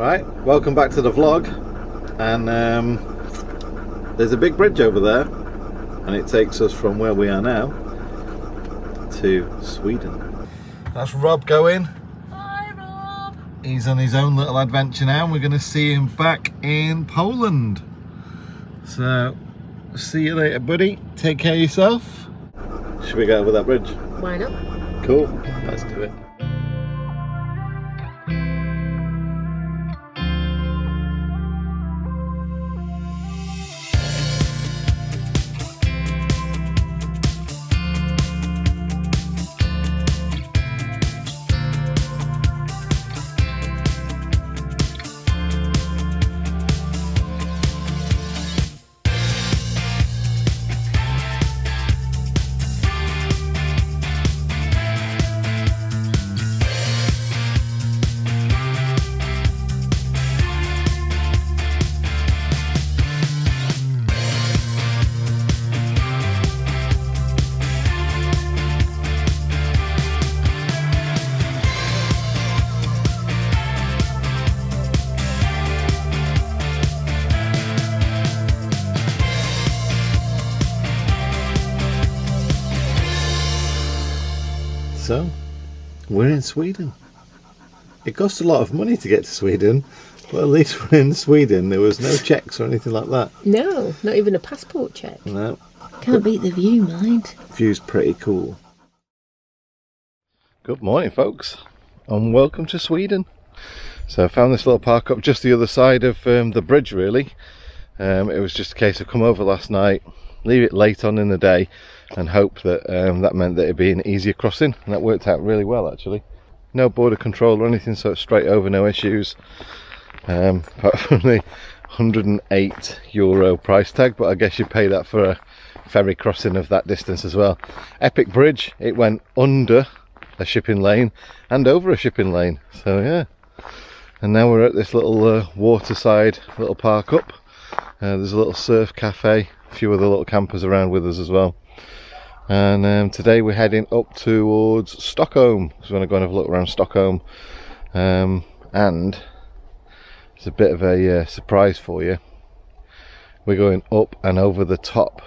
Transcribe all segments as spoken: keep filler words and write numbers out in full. Right, welcome back to the vlog. And um, there's a big bridge over there, and it takes us from where we are now to Sweden. That's Rob going. Hi Rob! He's on his own little adventure now, and we're going to see him back in Poland. So, see you later buddy, take care of yourself. Should we go over that bridge? Why not? Cool, let's do it. So, we're in Sweden. It cost a lot of money to get to Sweden, but at least we're in Sweden. There was no checks or anything like that. No, not even a passport check. No. Can't beat the view, mind. View's pretty cool. Good morning, folks, and welcome to Sweden. So I found this little park up just the other side of um, the bridge, really. Um, it was just a case of come over last night, leave it late on in the day, and hope that um, that meant that it'd be an easier crossing, and that worked out really well actually. No border control or anything, so it's straight over, no issues, um, apart from the one hundred and eight euro price tag, but I guess you pay that for a ferry crossing of that distance as well. Epic bridge, it went under a shipping lane and over a shipping lane, so yeah. And now we're at this little uh, waterside little park up. Uh, there's a little surf cafe, a few other little campers around with us as well. And um, today we're heading up towards Stockholm, so we're going to go and have a look around Stockholm. Um, and it's a bit of a uh, surprise for you. We're going up and over the top,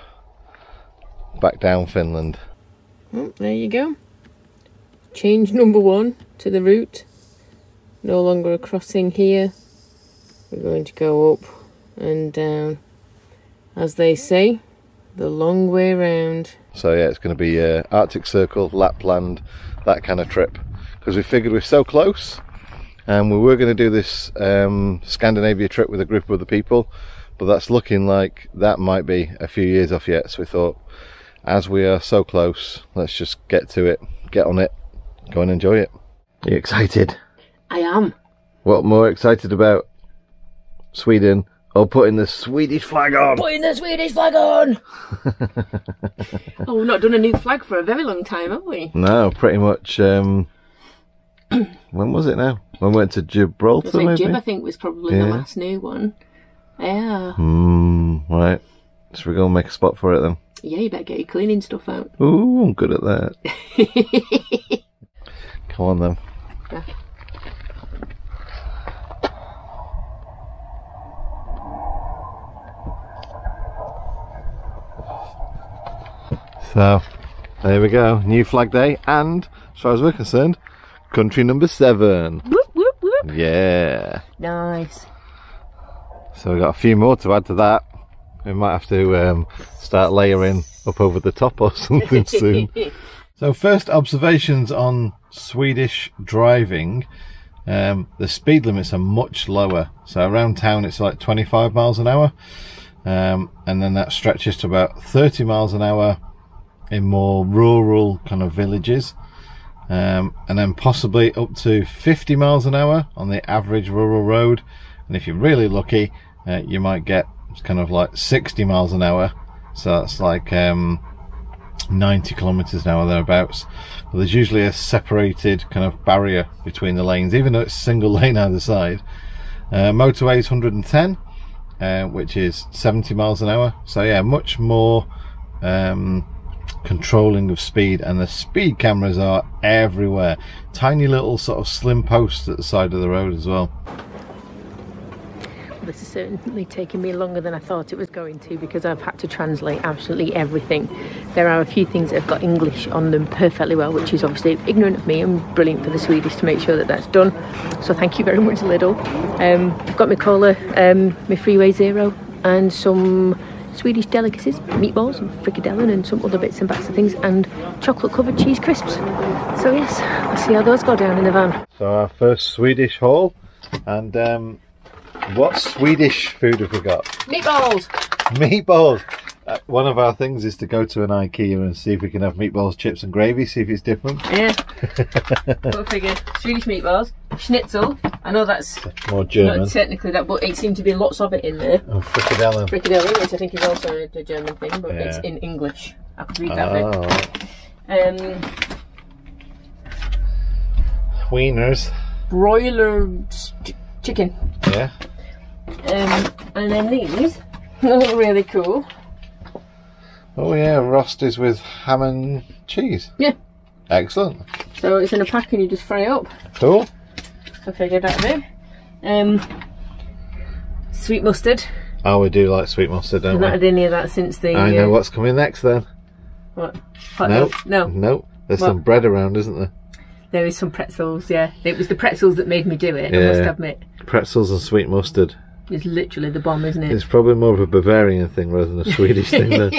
back down Finland. Well, there you go. Change number one to the route. No longer a crossing here. We're going to go up and down, as they say, the long way round. So yeah, it's going to be uh, Arctic Circle, Lapland, that kind of trip, because we figured we're so close, and we were going to do this um, Scandinavia trip with a group of other people, but that's looking like that might be a few years off yet. So we thought, as we are so close, let's just get to it, get on it, go and enjoy it. Are you excited? I am. What more excited about? Sweden. Or putting the Swedish flag on! Putting the Swedish flag on! Oh, we've not done a new flag for a very long time, have we? No, pretty much. Um, when was it now? When we went to Gibraltar, I maybe? Gib, I think, was probably yeah. The last new one. Yeah. Mm, right. Should we go and make a spot for it then? Yeah, you better get your cleaning stuff out. Ooh, I'm good at that. Come on then. Yeah. So, there we go, new flag day, and as far as we're concerned, country number seven. Whoop, whoop, whoop. Yeah. Nice. So we've got a few more to add to that. We might have to um, start layering up over the top or something soon. So first observations on Swedish driving. Um, the speed limits are much lower. So around town it's like twenty-five miles an hour. Um, and then that stretches to about thirty miles an hour. In more rural kind of villages, um, and then possibly up to fifty miles an hour on the average rural road, and if you're really lucky uh, you might get kind of like sixty miles an hour, so that's like um, ninety kilometers an hour thereabouts. But there's usually a separated kind of barrier between the lanes, even though it's single lane either side. Uh, motorway is one hundred and ten, uh, which is seventy miles an hour, so yeah, much more um, controlling of speed. And the speed cameras are everywhere, tiny little sort of slim posts at the side of the road as well. This has certainly taken me longer than I thought it was going to, because I've had to translate absolutely everything. There are a few things that have got English on them perfectly well, which is obviously ignorant of me and brilliant for the Swedish to make sure that that's done. So thank you very much, Lidl. Um, I've got my cola, um, my Freeway Zero, and some Swedish delicacies, meatballs and frikadellen and some other bits and bats of things, and chocolate covered cheese crisps. So yes, I'll see how those go down in the van. So our first Swedish haul, and um, what Swedish food have we got? Meatballs! Meatballs! Uh, one of our things is to go to an IKEA and see if we can have meatballs, chips and gravy, see if it's different. Yeah, we'll figure. Swedish meatballs, schnitzel, I know that's more German. Not technically that, but it seemed to be lots of it in there. And frikadellen. Frikadellen, which I think is also a, a German thing, but yeah, it's in English. I could read that bit. Oh. Um, Wieners. Broiler chicken. Yeah. Um, and then these look really cool. Oh yeah, Rosties with ham and cheese. Yeah. Excellent. So it's in a pack and you just fry it up. Cool. I figured that bit. Um, sweet mustard. Oh, we do like sweet mustard, don't I've we? I've not had any of that since the... I know uh, what's coming next then. What? Hot no. Milk? No. No. There's what? Some bread around, isn't there? There is some pretzels, yeah. It was the pretzels that made me do it, yeah. I must admit. Pretzels and sweet mustard. It's literally the bomb, isn't it? It's probably more of a Bavarian thing rather than a Swedish thing. Then.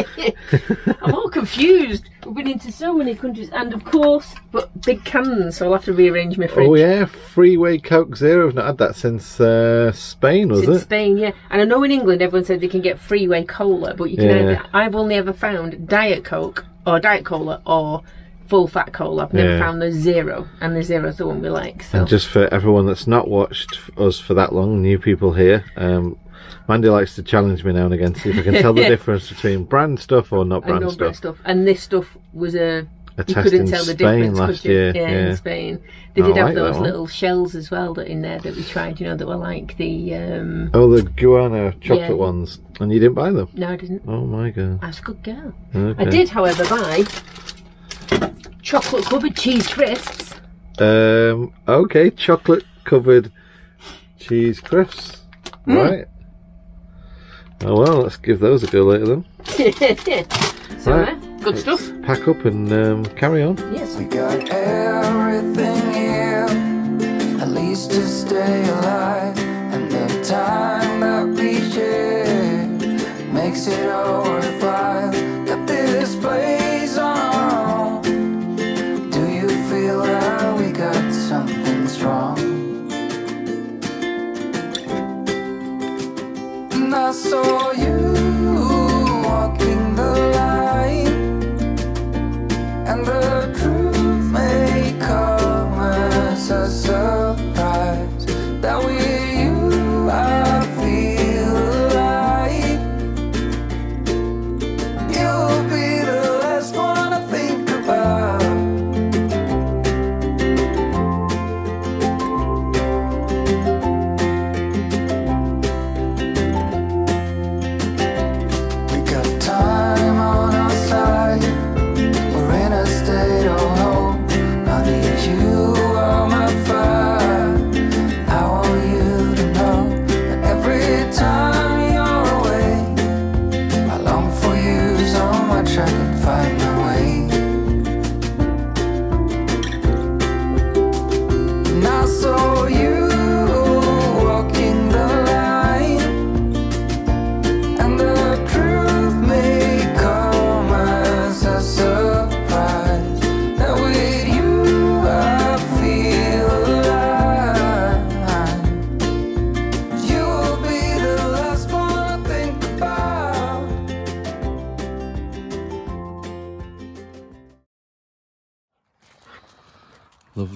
I'm all confused. We've been into so many countries, and of course, but big cans, so I'll have to rearrange my fridge. Oh yeah, Freeway Coke Zero. I've not had that since uh, Spain, was since it? Spain, yeah. And I know in England everyone said they can get Freeway Cola, but you can. Yeah. Either, I've only ever found Diet Coke or Diet Cola or full fat cola. I've never yeah. found the zero, and the zero's the one we like. So. And just for everyone that's not watched us for that long, new people here, um, Mandy likes to challenge me now and again, see if I can tell the difference between brand stuff or not brand stuff. brand stuff. And this stuff was a, a you couldn't tell the difference, could you? Year, yeah, yeah, in Spain. They did have those little shells as well that in there that we tried, you know, that were like the... Um, oh, the guano chocolate yeah. ones. And you didn't buy them? No, I didn't. Oh my God. I was a good girl. Okay. I did, however, buy chocolate covered cheese crisps. Um okay, chocolate covered cheese crisps. Mm. Right. Oh well, let's give those a go later then. So right. uh, good let's stuff. Pack up and um carry on. Yes. We got everything here, at least to stay alive, and the time that we share makes it all worthwhile. Got this place. I saw you walking the line, and the truth may come as a surprise that with you I feel alive. You'll be the last one I think about.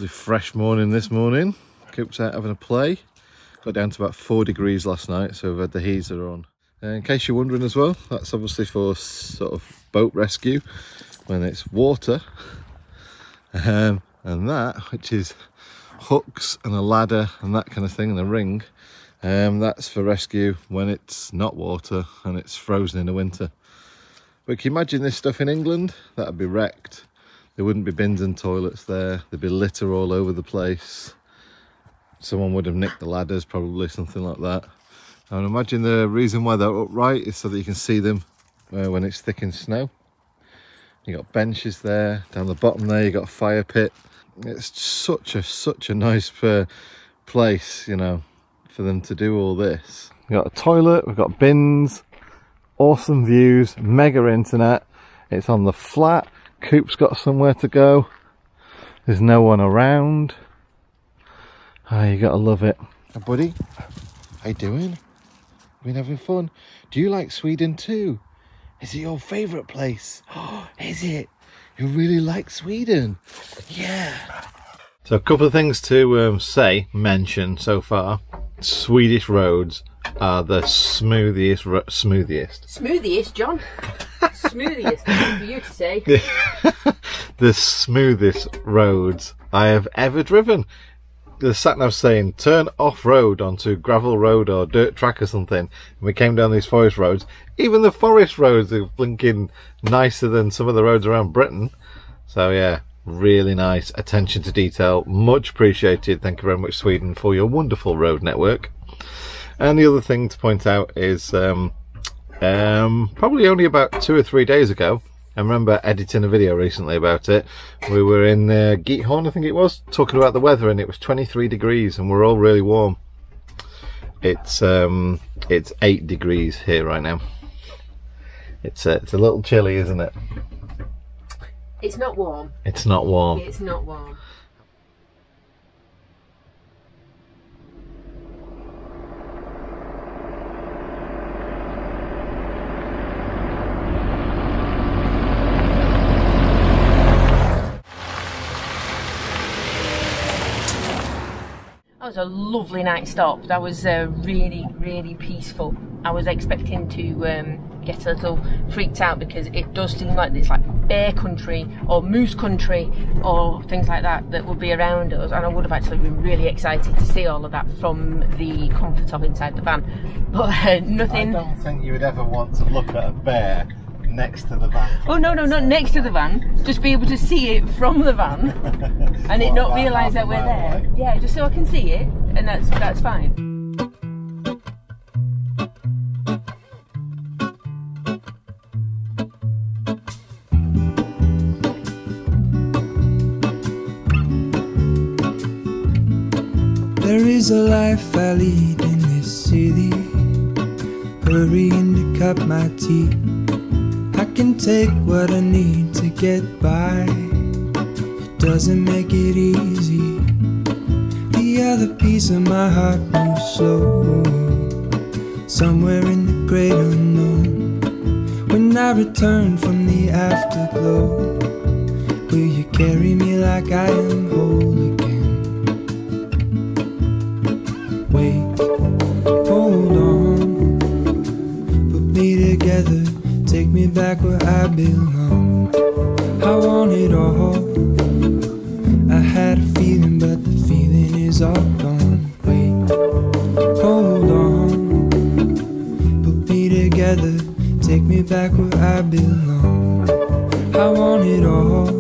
Fresh morning this morning. Coop's out having a play. Got down to about four degrees last night, so we've had the heater on. And in case you're wondering as well, that's obviously for sort of boat rescue when it's water. Um, and that, which is hooks and a ladder and that kind of thing and a ring, um, that's for rescue when it's not water and it's frozen in the winter. But can you imagine this stuff in England? That'd be wrecked. There wouldn't be bins and toilets there. There'd be litter all over the place. Someone would have nicked the ladders, probably, something like that. I would imagine the reason why they're upright is so that you can see them uh, when it's thick in snow. You got benches there, down the bottom there you got a fire pit. It's such a such a nice uh, place, you know, for them to do all this. We've got a toilet, we've got bins, awesome views, mega internet. It's on the flat. Coop's got somewhere to go. There's no one around. Ah, oh, you gotta love it. Hey buddy, how you doing? Been having fun? Do you like Sweden too? Is it your favourite place? Oh, is it? You really like Sweden? Yeah. So a couple of things to um, say, mention so far. Swedish roads are the smoothiest, ro smoothiest. Smoothiest, John. Smoothiest for you to say. The smoothest roads I have ever driven. The sat-nav saying turn off-road onto gravel road or dirt track or something, and we came down these forest roads. Even the forest roads are blinking nicer than some of the roads around Britain. So yeah, really nice attention to detail, much appreciated. Thank you very much, Sweden, for your wonderful road network. And the other thing to point out is um, um, probably only about two or three days ago, I remember editing a video recently about it. We were in uh, Geithorn, I think it was, talking about the weather, and it was twenty-three degrees, and we're all really warm. It's um, it's eight degrees here right now. It's uh, it's a little chilly, isn't it? It's not warm. It's not warm. It's not warm. That was a lovely night stop. That was uh, really, really peaceful. I was expecting to um, get a little freaked out, because it does seem like it's like bear country or moose country or things like that that would be around us, and I would have actually been really excited to see all of that from the comfort of inside the van. But uh, nothing. I don't think you would ever want to look at a bear next to the van. Oh no, no, not next to the van, just be able to see it from the van and it not realise that we're there. Like? Yeah, just so I can see it, and that's that's fine. There is a life I lead in this city, hurrying to cut my teeth. I can take what I need to get by. It doesn't make it easy. The other piece of my heart moves slow, somewhere in the great unknown. When I return from the afterglow, will you carry me like I am whole again? Wait, hold on, put me together, take me back where I belong. I want it all. I had a feeling, but the feeling is all gone. Wait, hold on, put me together, take me back where I belong. I want it all.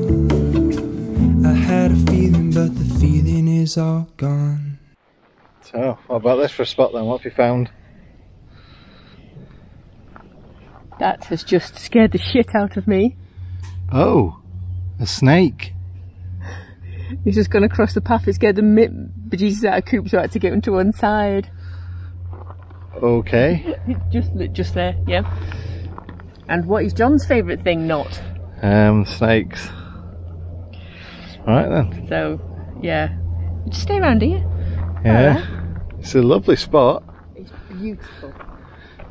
I had a feeling, but the feeling is all gone. So, what about this for a spot then? What have you found? That has just scared the shit out of me. Oh, a snake. He's just gone across the path. It scared the bejesus out of Coop, so I had to get him to one side. Okay. just just there, yeah. And what is John's favourite thing not? Um, snakes. Alright then. So, yeah. Just stay around here. Yeah. Right. It's a lovely spot. It's beautiful.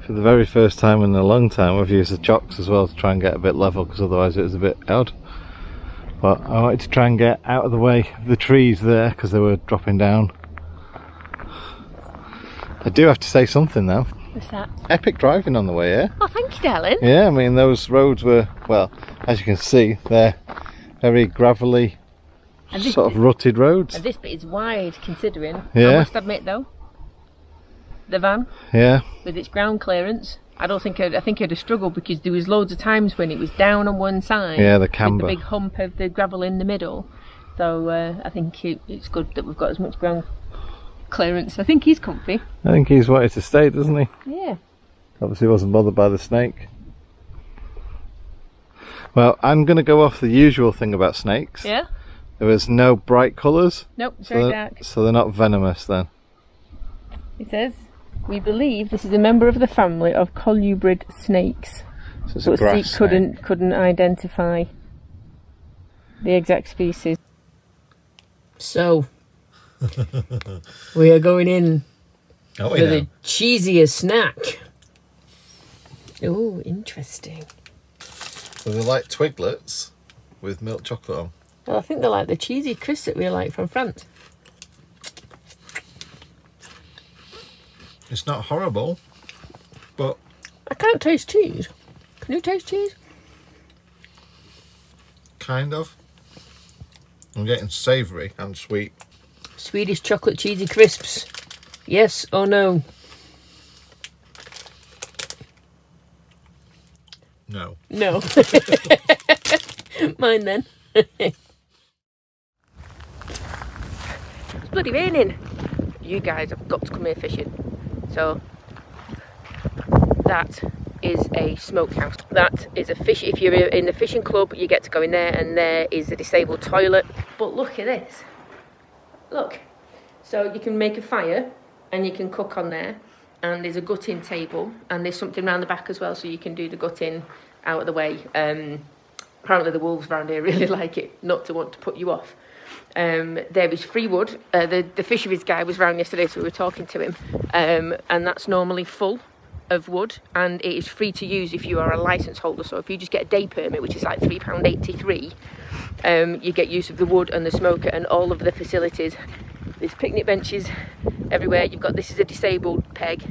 For the very first time in a long time, I've used the chocks as well to try and get a bit level, because otherwise it was a bit odd. But I wanted to try and get out of the way of the trees there, because they were dropping down. I do have to say something though. What's that? Epic driving on the way here. Oh, thank you, darling. Yeah, I mean, those roads were, well, as you can see, they're very gravelly, sort of rutted roads. And this bit is wide, considering. Yeah. I must admit though, the van, yeah, with its ground clearance, I don't think I'd, I think I'd have struggled, because there was loads of times when it was down on one side, yeah, the camber, with the big hump of the gravel in the middle. So uh, I think it, it's good that we've got as much ground clearance. I think he's comfy. I think he's wanted to stay, doesn't he? Yeah. Obviously wasn't bothered by the snake. Well, I'm going to go off the usual thing about snakes. Yeah? There was no bright colours. Nope, it's so very dark. So they're not venomous then. It says, we believe this is a member of the family of colubrid snakes. So it's but a grass snake. couldn't couldn't identify the exact species. So, we are going in oh, for the cheesiest snack. Oh, interesting. So they're like Twiglets with milk chocolate on. Well, I think they're like the cheesy crisps that we like from France. It's not horrible, but... I can't taste cheese. Can you taste cheese? Kind of. I'm getting savoury and sweet. Swedish chocolate cheesy crisps. Yes or no? No. No. Mine then. It's bloody raining. You guys have got to come here fishing. So that is a smokehouse. That is a fish. If you're in the fishing club, you get to go in there, and there is the disabled toilet. But look at this. Look. So you can make a fire and you can cook on there. And there's a gutting table, and there's something round the back as well, so you can do the gutting out of the way. Um, apparently the wolves around here really like it, not to want to put you off. Um, there is free wood. Uh, the, the fisheries guy was round yesterday, so we were talking to him. Um, and that's normally full of wood, and it is free to use if you are a licence holder. So if you just get a day permit, which is like three pound eighty-three, um, you get use of the wood and the smoker and all of the facilities. There's picnic benches everywhere. You've got, this is a disabled peg.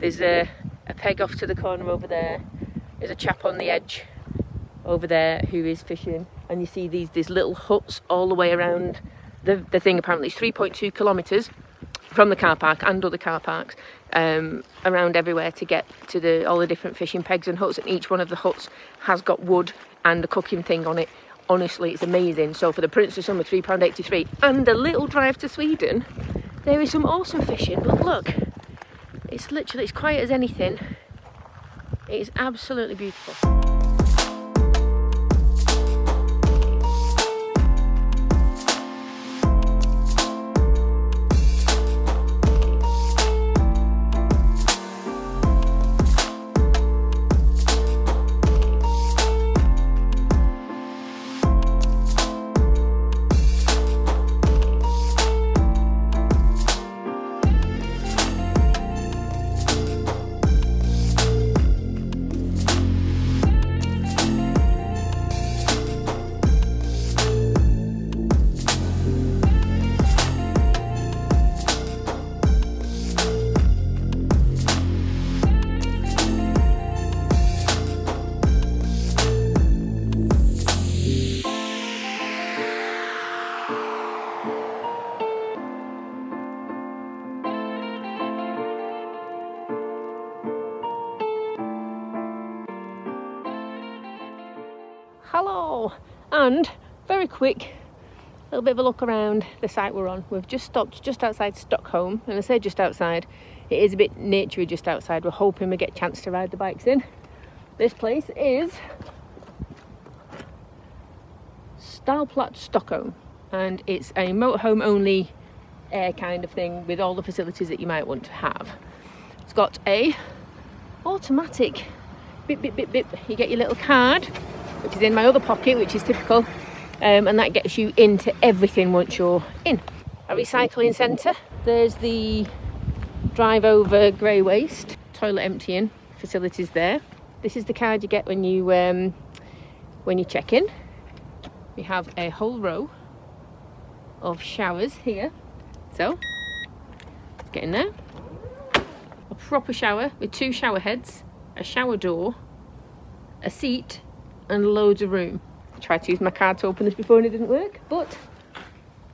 There's a, a peg off to the corner over there. There's a chap on the edge over there who is fishing. And you see these, these little huts all the way around the, the thing. Apparently it's three point two kilometres from the car park and other car parks um, around everywhere to get to the all the different fishing pegs and huts. And each one of the huts has got wood and a cooking thing on it. Honestly, it's amazing. So for the Prince of Summer, three pound eighty-three, and a little drive to Sweden, there is some awesome fishing. But look, it's literally, it's quiet as anything. It is absolutely beautiful. Hello, and very quick, a little bit of a look around the site we're on. We've just stopped just outside Stockholm, and I say just outside, it is a bit naturey just outside. We're hoping we get a chance to ride the bikes in. This place is Stålplats Stockholm, and it's a motorhome only air kind of thing with all the facilities that you might want to have. It's got a automatic bip bip bip bip. You get your little card, which is in my other pocket, which is typical, um, and that gets you into everything once you're in. A recycling centre, there's the drive over grey waste, toilet emptying facilities there. This is the card you get when you, um, when you check in. We have a whole row of showers here, so let's get in there. A proper shower with two shower heads, a shower door, a seat, and loads of room. I tried to use my card to open this before and it didn't work, but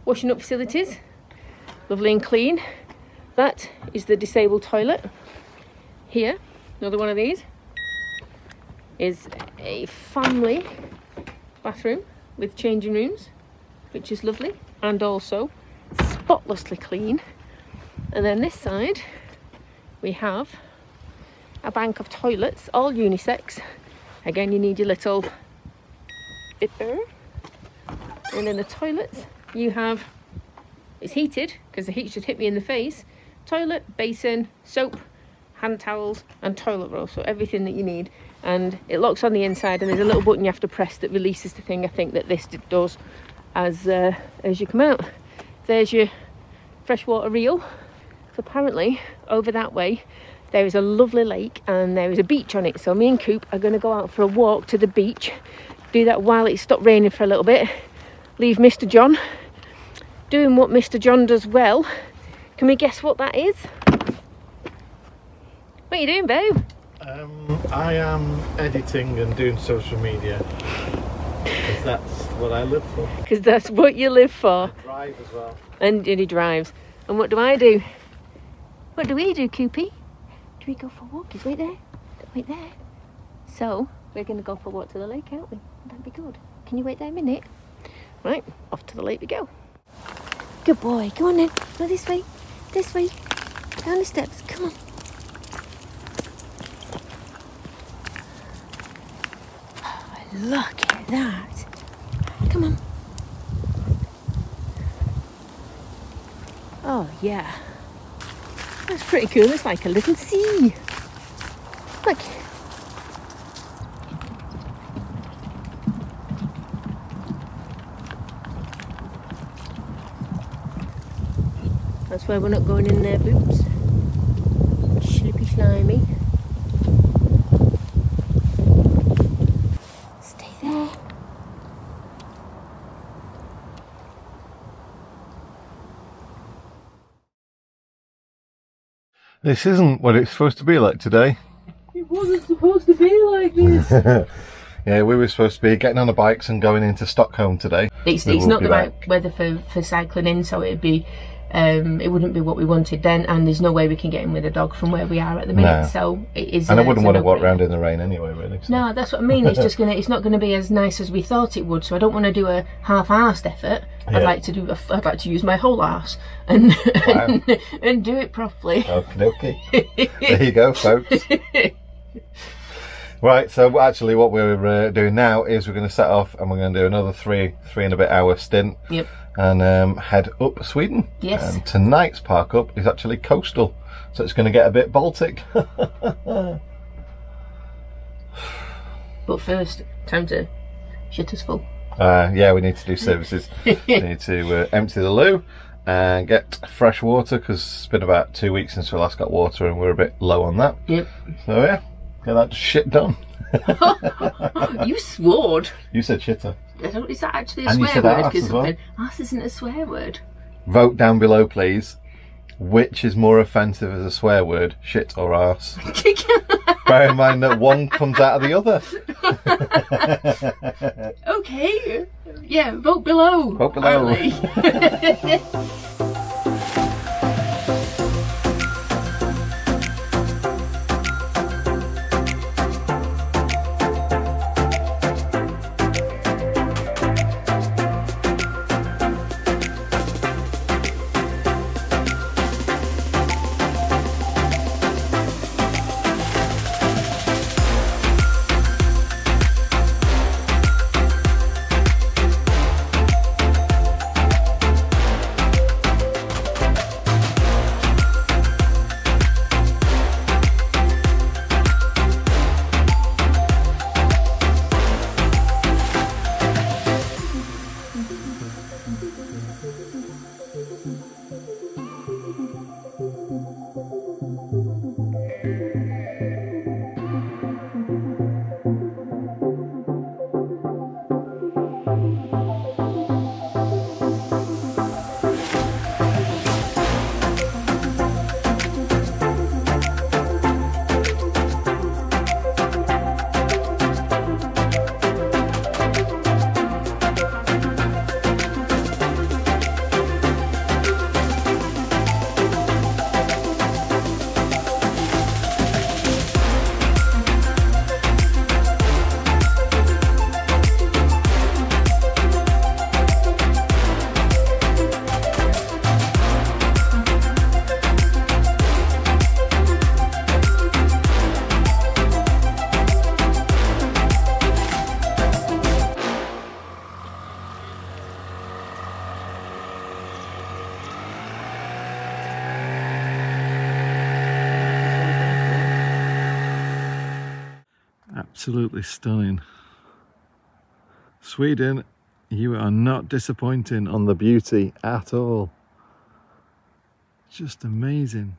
washing up facilities, lovely and clean. That is the disabled toilet. Here, another one of these, is a family bathroom with changing rooms, which is lovely and also spotlessly clean. And then this side we have a bank of toilets, all unisex. Again, you need your little dipper. And in the toilets you have, it's heated because the heat should hit me in the face, toilet, basin, soap, hand towels and toilet roll, so everything that you need. And it locks on the inside, and there's a little button you have to press that releases the thing, I think that this does, as uh, as you come out. There's your freshwater reel. So apparently over that way there is a lovely lake and there is a beach on it, so me and Coop are going to go out for a walk to the beach, do that while it stopped raining for a little bit, leave Mister John doing what Mister John does well. Can we guess what that is? What are you doing, babe? Um, I am editing and doing social media, because that's what I live for. Because that's what you live for. I drive as well. And, and he drives. And what do I do? What do we do, Coopy? Do we go for a walk? He's right there. Right there. So, we're going to go for a walk to the lake, aren't we? That'd be good. Can you wait there a minute? Right, off to the lake we go. Good boy. Come on then. Go this way. This way. Down the steps. Come on. Look at that. Come on. Oh yeah. That's pretty cool. It's like a little sea. Look. That's why we're not going in there, Boots. Slippy slimy. This isn't what it's supposed to be like today. It wasn't supposed to be like this. Yeah, we were supposed to be getting on the bikes and going into Stockholm today. It's, it's not the right weather for, for cycling in, so it'd be, um, it wouldn't be what we wanted then, and there's no way we can get in with a dog from where we are at the minute, no. So it is. And uh, I wouldn't want to walk around in the rain anyway, really. So. No, that's what I mean. It's just gonna, it's not going to be as nice as we thought it would, so I don't want to do a half-arsed effort. I'd yeah. like to do. A, I'd like to use my whole arse and wow. and, and do it properly. Okie dokie. There you go, folks. Right. So actually, what we're uh, doing now is we're going to set off, and we're going to do another three, three and a bit hour stint. Yep. And um, head up Sweden. Yes. And tonight's park up is actually coastal, so it's going to get a bit Baltic. But first, time to shit us full. Uh, yeah, we need to do services. We need to uh, empty the loo and get fresh water, because it's been about two weeks since we last got water and we're a bit low on that. Yep. So yeah, get that shit done. You swore. You said shitter. I don't, is that actually a and swear word? Arse, as well. Arse isn't a swear word. Vote down below, please. Which is more offensive as a swear word, shit or arse? Bear in mind that one comes out of the other. Okay. Yeah, vote below. Vote below. absolutely stunning. Sweden, you are not disappointing on the beauty at all. Just amazing.